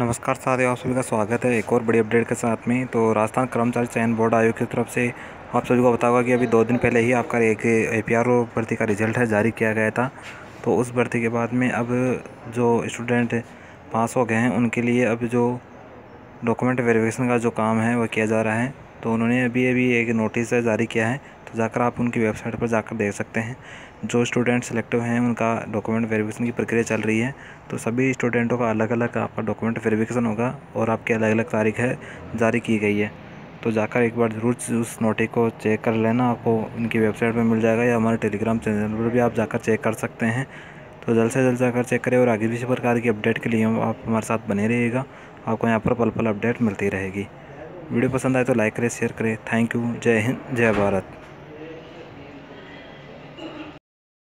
नमस्कार साथियों, आप सभी का स्वागत है एक और बड़ी अपडेट के साथ में। तो राजस्थान कर्मचारी चयन बोर्ड आयोग की तरफ से आप सभी को बताऊंगा कि अभी 2 दिन पहले ही आपका एक APRO भर्ती का रिजल्ट है जारी किया गया था। तो उस भर्ती के बाद में अब जो स्टूडेंट पास हो गए हैं उनके लिए अब जो डॉक्यूमेंट वेरिफिकेशन का जो काम है वह किया जा रहा है। तो उन्होंने अभी एक नोटिस जारी किया है, तो जाकर आप उनकी वेबसाइट पर जाकर देख सकते हैं। जो स्टूडेंट सेलेक्टिव हैं उनका डॉक्यूमेंट वेरिफिकेशन की प्रक्रिया चल रही है। तो सभी स्टूडेंटों का अलग अलग आपका डॉक्यूमेंट वेरिफिकेशन होगा और आपकी अलग अलग तारीख है जारी की गई है। तो जाकर एक बार ज़रूर उस नोटिस को चेक कर लेना, आपको उनकी वेबसाइट पर मिल जाएगा या हमारे टेलीग्राम चैनल पर भी आप जाकर चेक कर सकते हैं। तो जल्द से जल्द जाकर चेक करें और आगे भी इसी प्रकार की अपडेट के लिए आप हमारे साथ बने रहिएगा। आपको यहाँ पर पल पल अपडेट मिलती रहेगी। वीडियो पसंद आए तो लाइक करें, शेयर करें। Thank you. जय हिंद, जय भारत।